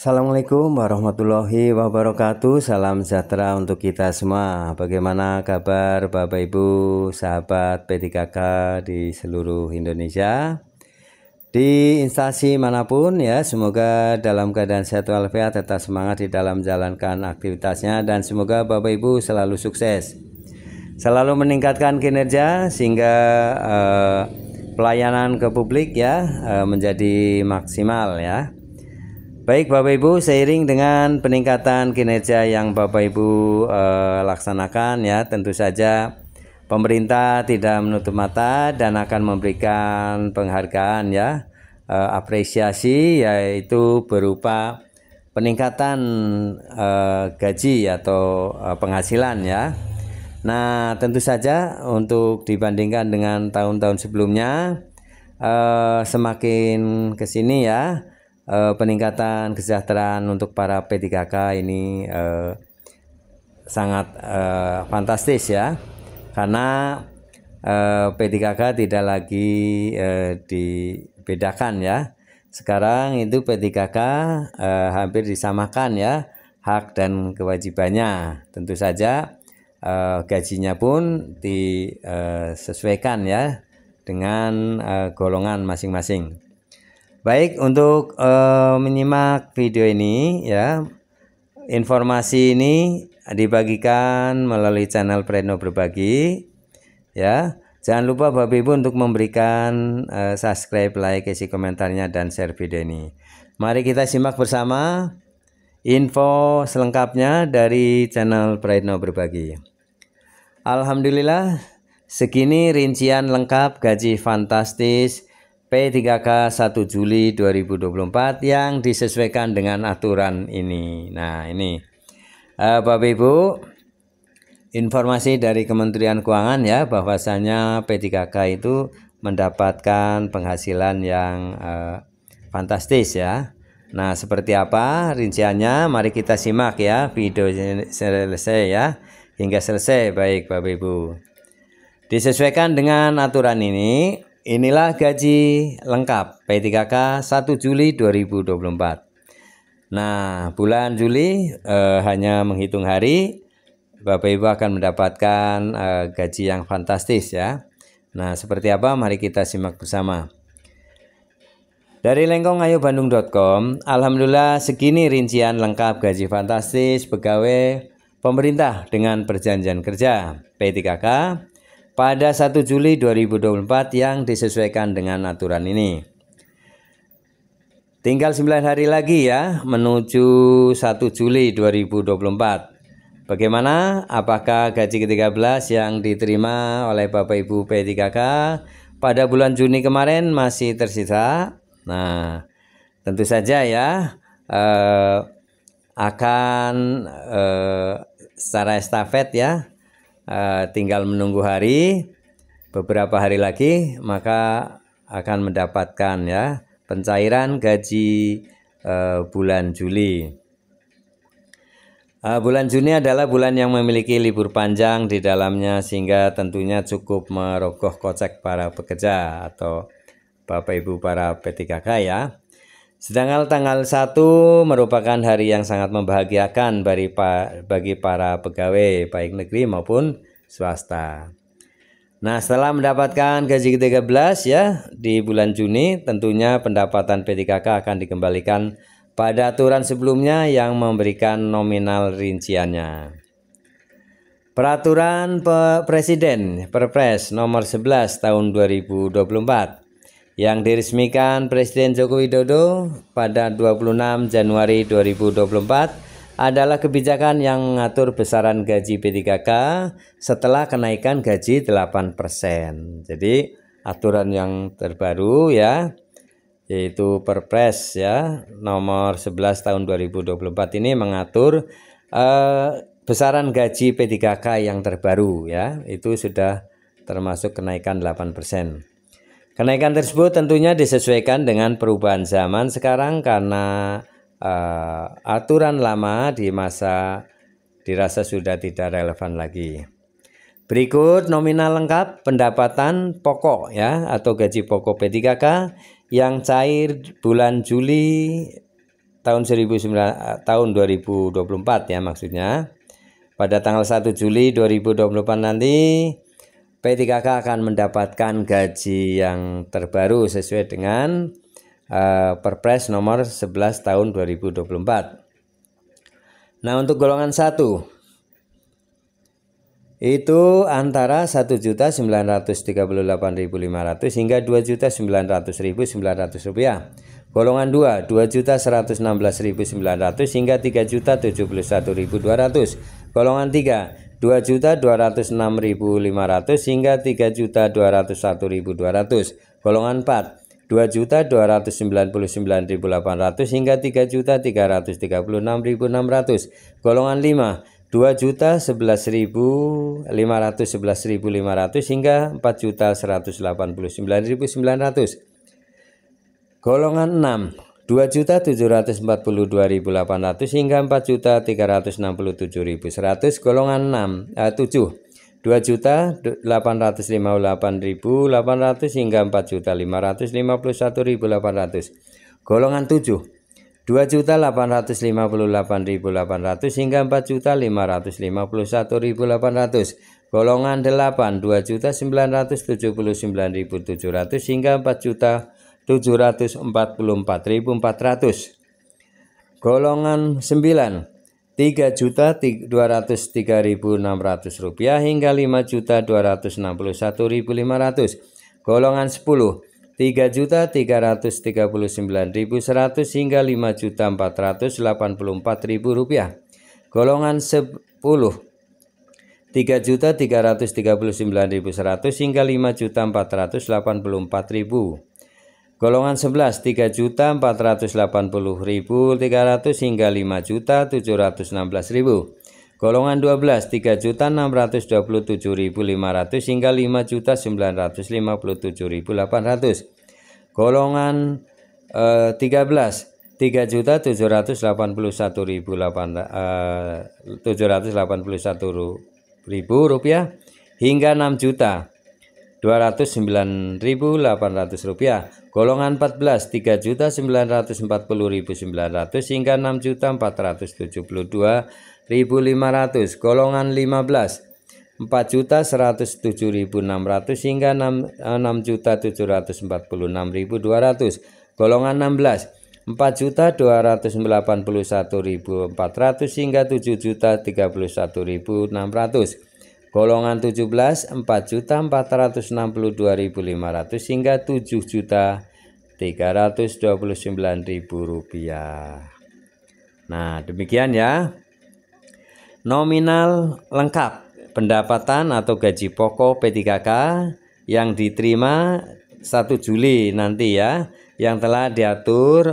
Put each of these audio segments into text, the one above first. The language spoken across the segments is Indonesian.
Assalamualaikum warahmatullahi wabarakatuh. Salam sejahtera untuk kita semua. Bagaimana kabar Bapak Ibu, sahabat PPPK di seluruh Indonesia, di instansi manapun ya. Semoga dalam keadaan sehat walafiat, tetap semangat di dalam menjalankan aktivitasnya, dan semoga Bapak Ibu selalu sukses, selalu meningkatkan kinerja sehingga pelayanan ke publik ya menjadi maksimal ya. Baik Bapak Ibu, seiring dengan peningkatan kinerja yang Bapak Ibu laksanakan ya, tentu saja pemerintah tidak menutup mata dan akan memberikan penghargaan ya, apresiasi, yaitu berupa peningkatan gaji atau penghasilan ya. Nah, tentu saja untuk dibandingkan dengan tahun-tahun sebelumnya, semakin ke sini ya, peningkatan kesejahteraan untuk para PPPK ini sangat fantastis ya, karena PPPK tidak lagi dibedakan ya. Sekarang itu PPPK hampir disamakan ya hak dan kewajibannya. Tentu saja gajinya pun disesuaikan ya dengan golongan masing-masing. Baik, untuk menyimak video ini ya, informasi ini dibagikan melalui channel Prayitno Berbagi ya. Jangan lupa Bapak Ibu untuk memberikan subscribe, like, isi komentarnya, dan share video ini. Mari kita simak bersama info selengkapnya dari channel Prayitno Berbagi. Alhamdulillah, segini rincian lengkap gaji fantastis PPPK 1 Juli 2024 yang disesuaikan dengan aturan ini. Nah, ini Bapak Ibu, informasi dari Kementerian Keuangan ya, bahwasanya PPPK itu mendapatkan penghasilan yang fantastis ya. Nah, seperti apa rinciannya? Mari kita simak ya video selesai ya, hingga selesai. Baik Bapak Ibu, disesuaikan dengan aturan ini, inilah gaji lengkap PPPK 1 Juli 2024. Nah, bulan Juli hanya menghitung hari, Bapak Ibu akan mendapatkan gaji yang fantastis ya. Nah, seperti apa? Mari kita simak bersama. Dari lengkong Ayobandung.com, alhamdulillah segini rincian lengkap gaji fantastis pegawai pemerintah dengan perjanjian kerja PPPK pada 1 Juli 2024 yang disesuaikan dengan aturan ini. Tinggal 9 hari lagi ya menuju 1 Juli 2024. Bagaimana? Apakah gaji ke-13 yang diterima oleh Bapak Ibu PPPK pada bulan Juni kemarin masih tersisa? Nah, tentu saja ya akan secara estafet ya, tinggal menunggu hari, beberapa hari lagi maka akan mendapatkan ya pencairan gaji bulan Juli. Bulan Juni adalah bulan yang memiliki libur panjang di dalamnya, sehingga tentunya cukup merogoh kocek para pekerja atau Bapak Ibu para PPPK ya. Sedangkan tanggal 1 merupakan hari yang sangat membahagiakan bagi para pegawai baik negeri maupun swasta. Nah, setelah mendapatkan gaji ke-13 ya di bulan Juni, tentunya pendapatan PPPK akan dikembalikan pada aturan sebelumnya yang memberikan nominal rinciannya. Peraturan Presiden Perpres nomor 11 tahun 2024 yang diresmikan Presiden Joko Widodo pada 26 Januari 2024 adalah kebijakan yang mengatur besaran gaji PPPK setelah kenaikan gaji 8%. Jadi aturan yang terbaru ya, yaitu Perpres ya nomor 11 tahun 2024 ini mengatur besaran gaji PPPK yang terbaru ya, itu sudah termasuk kenaikan 8%. Kenaikan tersebut tentunya disesuaikan dengan perubahan zaman sekarang, karena aturan lama di masa dirasa sudah tidak relevan lagi. Berikut nominal lengkap pendapatan pokok ya, atau gaji pokok PPPK yang cair bulan Juli tahun 2024 ya maksudnya. Pada tanggal 1 Juli 2024 nanti PPPK akan mendapatkan gaji yang terbaru sesuai dengan Perpres nomor 11 tahun 2024. Nah, untuk golongan 1 itu antara 1.938.500 hingga 2.900.900 rupiah. Golongan 2 2.116.900 hingga 3.071.200. Golongan 3 2.206.500 hingga 3.201.200. Golongan 4 2.299.800 hingga 3.336.600. Golongan 5 2.011.500 hingga 4.189.900. Golongan 6 2.742.800 hingga 4.367.100. Golongan 7 2.858.800 hingga 4.551.800. Golongan 7 2.858.800 hingga 4.551.800. Golongan 8 2.979.700 hingga 4.744.400. Golongan 9 3.203.600 rupiah hingga 5.261.500. Golongan 10 3.339.100 hingga 5.484.000 rupiah. Golongan 10 3.339.100 hingga 5.484.000. Golongan 11 3.480.300 hingga 5.716.000. Golongan 12 3.627.500 hingga 5.957.800. Golongan 13 3.781.781.000 rupiah hingga 6.209.800 rupiah. Golongan 14 3.940.900 hingga 6.472.500. Golongan 15 4.107.600 hingga 6.746.200. Golongan 16 4.281.400 hingga 7.031.600. Golongan 17 4.462.500 hingga 7.329.000 rupiah. Nah, demikian ya. Nominal lengkap pendapatan atau gaji pokok PPPK yang diterima 1 Juli nanti ya, yang telah diatur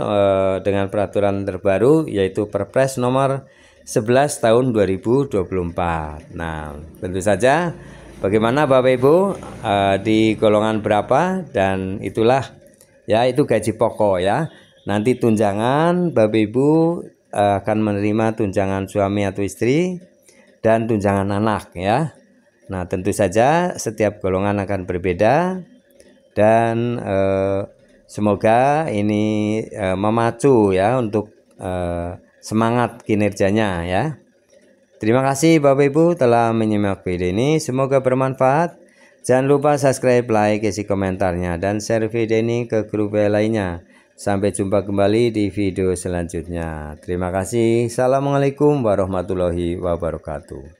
dengan peraturan terbaru yaitu Perpres nomor 11 tahun 2024. Nah, tentu saja bagaimana Bapak Ibu di golongan berapa, dan itulah ya, itu gaji pokok ya. Nanti tunjangan Bapak Ibu akan menerima tunjangan suami atau istri dan tunjangan anak ya. Nah, tentu saja setiap golongan akan berbeda, dan semoga ini memacu ya untuk semangat kinerjanya ya. Terima kasih Bapak Ibu telah menyimak video ini. Semoga bermanfaat. Jangan lupa subscribe, like, isi komentarnya, dan share video ini ke grup lainnya. Sampai jumpa kembali di video selanjutnya. Terima kasih. Assalamualaikum warahmatullahi wabarakatuh.